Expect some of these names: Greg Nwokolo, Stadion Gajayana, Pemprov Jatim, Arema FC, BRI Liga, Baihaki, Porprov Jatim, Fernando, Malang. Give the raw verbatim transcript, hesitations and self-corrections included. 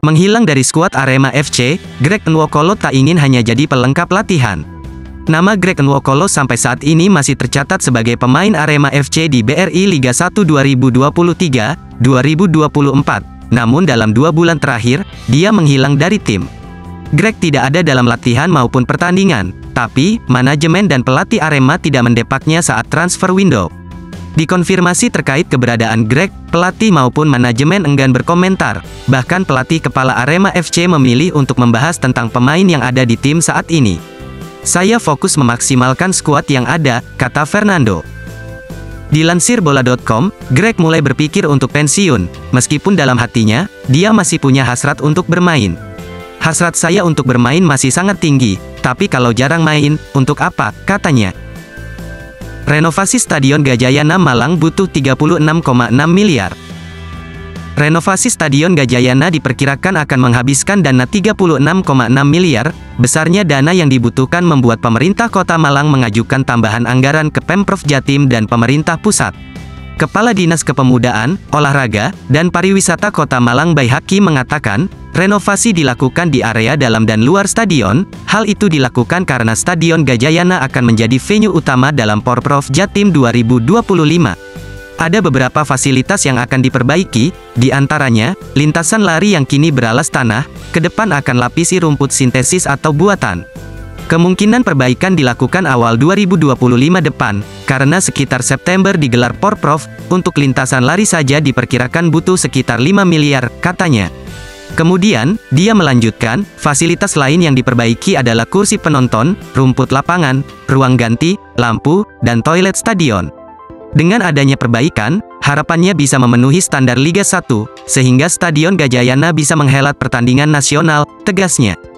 Menghilang dari skuad Arema F C, Greg Nwokolo tak ingin hanya jadi pelengkap latihan. Nama Greg Nwokolo sampai saat ini masih tercatat sebagai pemain Arema F C di B R I Liga satu dua ribu dua puluh tiga dua ribu dua puluh empat. Namun dalam dua bulan terakhir, dia menghilang dari tim. Greg tidak ada dalam latihan maupun pertandingan, tapi manajemen dan pelatih Arema tidak mendepaknya saat transfer window. Dikonfirmasi terkait keberadaan Greg, pelatih maupun manajemen enggan berkomentar. Bahkan pelatih kepala Arema F C memilih untuk membahas tentang pemain yang ada di tim saat ini. "Saya fokus memaksimalkan skuad yang ada," kata Fernando. Dilansir bola titik com, Greg mulai berpikir untuk pensiun, meskipun dalam hatinya, dia masih punya hasrat untuk bermain. "Hasrat saya untuk bermain masih sangat tinggi, tapi kalau jarang main, untuk apa?" katanya. Renovasi Stadion Gajayana Malang butuh tiga puluh enam koma enam miliar. Renovasi Stadion Gajayana diperkirakan akan menghabiskan dana tiga puluh enam koma enam miliar, besarnya dana yang dibutuhkan membuat pemerintah kota Malang mengajukan tambahan anggaran ke Pemprov Jatim dan pemerintah pusat. Kepala Dinas Kepemudaan, Olahraga, dan Pariwisata Kota Malang Baihaki mengatakan, renovasi dilakukan di area dalam dan luar stadion. Hal itu dilakukan karena Stadion Gajayana akan menjadi venue utama dalam Porprov Jatim dua ribu dua puluh lima. Ada beberapa fasilitas yang akan diperbaiki, di antaranya, lintasan lari yang kini beralas tanah, ke depan akan lapisi rumput sintesis atau buatan. Kemungkinan perbaikan dilakukan awal dua ribu dua puluh lima depan, karena sekitar September digelar Porprov. Untuk lintasan lari saja diperkirakan butuh sekitar lima miliar, katanya. Kemudian, dia melanjutkan, fasilitas lain yang diperbaiki adalah kursi penonton, rumput lapangan, ruang ganti, lampu, dan toilet stadion. Dengan adanya perbaikan, harapannya bisa memenuhi standar Liga satu, sehingga Stadion Gajayana bisa menghelat pertandingan nasional, tegasnya.